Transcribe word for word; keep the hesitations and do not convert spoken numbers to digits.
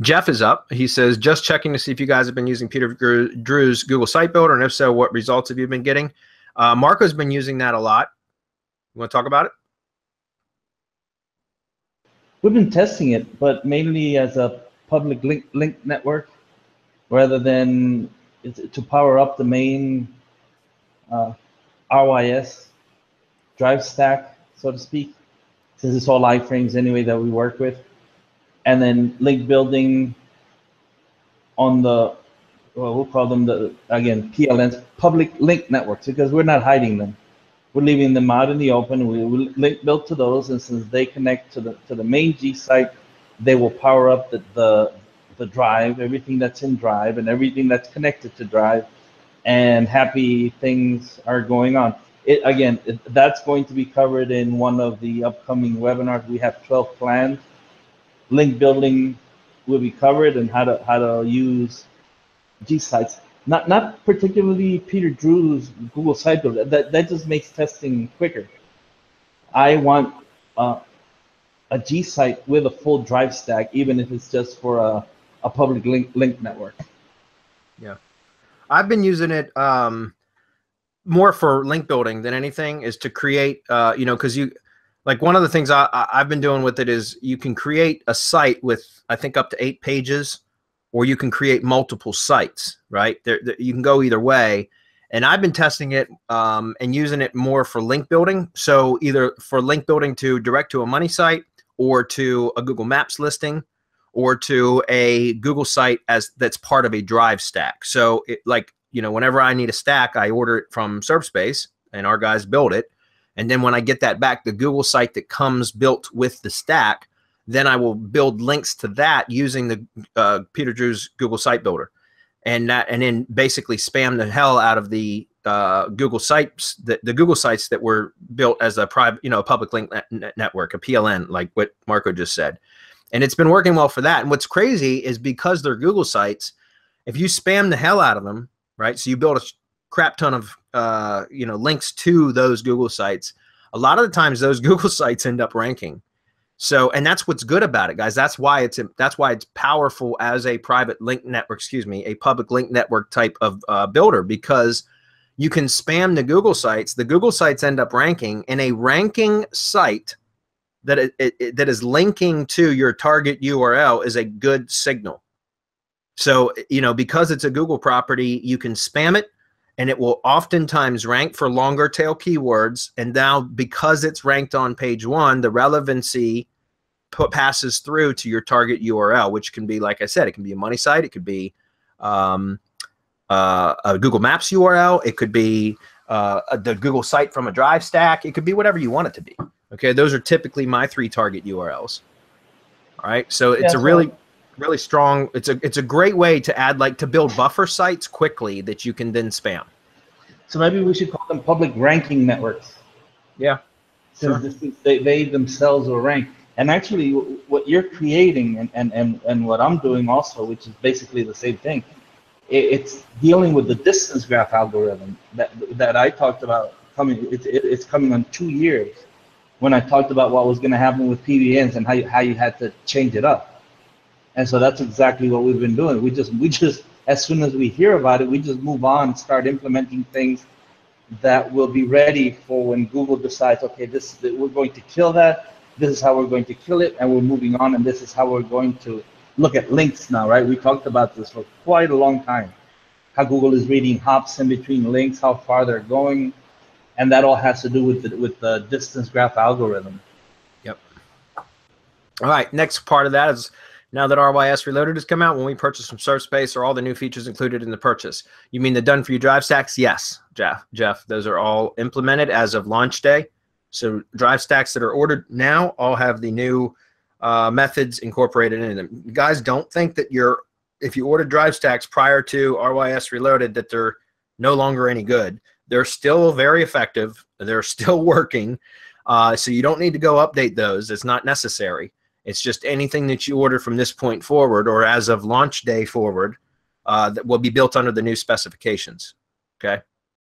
Jeff is up. He says, just checking to see if you guys have been using Peter Drew's Google Site Builder, and if so, what results have you been getting? Uh, Marco's been using that a lot. You want to talk about it? We've been testing it, but mainly as a public link, link network rather than to power up the main uh, R Y S drive stack, so to speak, since it's all iframes anyway that we work with. And then link building on the, well, we'll call them the, again, P L Ns, public link networks, because we're not hiding them. We're leaving them out in the open. We will link build to those, and since they connect to the to the main G site, they will power up the, the the drive, everything that's in drive, and everything that's connected to drive, and happy things are going on. It again, it, that's going to be covered in one of the upcoming webinars. We have twelve planned. Link building will be covered, and how to how to use G sites. Not not particularly Peter Drew's Google Site Builder. That that just makes testing quicker. I want uh, a G site with a full drive stack, even if it's just for a, a public link link network. Yeah, I've been using it um, more for link building than anything. Is to create, uh, you know, because you like one of the things I, I've been doing with it is you can create a site with I think up to eight pages. Or you can create multiple sites, right? There, there, you can go either way. And I've been testing it um, and using it more for link building. So either for link building to direct to a money site or to a Google Maps listing or to a Google site as that's part of a drive stack. So it, like, you know, whenever I need a stack, I order it from SerpSpace and our guys build it. And then when I get that back, the Google site that comes built with the stack, then I will build links to that using the uh, Peter Drew's Google Site Builder, and that, and then basically spam the hell out of the uh, Google sites, the, the Google sites that were built as a private, you know, a public link net network, a P L N, like what Marco just said, and it's been working well for that. And what's crazy is because they're Google sites, if you spam the hell out of them, right? So you build a crap ton of uh, you know links to those Google sites. A lot of the times, those Google sites end up ranking. So, and that's what's good about it, guys. That's why it's that's why it's powerful as a private link network, excuse me, a public link network type of uh, builder, because you can spam the Google sites. The Google sites end up ranking, and a ranking site that it, it, that is linking to your target U R L is a good signal. So, you know, because it's a Google property, you can spam it, and it will oftentimes rank for longer tail keywords. And now because it's ranked on page one, the relevancy put, passes through to your target U R L, which can be, like I said, it can be a money site. It could be um, uh, a Google Maps U R L. It could be uh, a, the Google site from a drive stack. It could be whatever you want it to be. Okay, those are typically my three target U R Ls. All right, so it's yeah, a really... Right. really strong. It's a it's a great way to add like to build buffer sites quickly that you can then spam. So maybe we should call them public ranking networks. Yeah. So sure. This is, they, they themselves will rank. And actually what you're creating and, and, and, and what I'm doing also, which is basically the same thing, it, it's dealing with the distance graph algorithm that, that I talked about coming. It, it, it's coming on two years when I talked about what was going to happen with P B Ns and how you, how you had to change it up. And so that's exactly what we've been doing. We just, we just, as soon as we hear about it, we just move on, start implementing things that will be ready for when Google decides, okay, this we're going to kill that. This is how we're going to kill it, and we're moving on. And this is how we're going to look at links now, right? We talked about this for quite a long time, how Google is reading hops in between links, how far they're going, and that all has to do with the, with the distance graph algorithm. Yep. All right. Next part of that is, now that R Y S Reloaded has come out, when we purchase from SerpSpace, are all the new features included in the purchase? You mean the done-for-you drive stacks? Yes, Jeff. Jeff, those are all implemented as of launch day. So drive stacks that are ordered now all have the new uh, methods incorporated in them. You guys, don't think that you're if you ordered drive stacks prior to R Y S Reloaded that they're no longer any good. They're still very effective. They're still working. Uh, so you don't need to go update those. It's not necessary. It's just anything that you order from this point forward or as of launch day forward uh, that will be built under the new specifications, okay?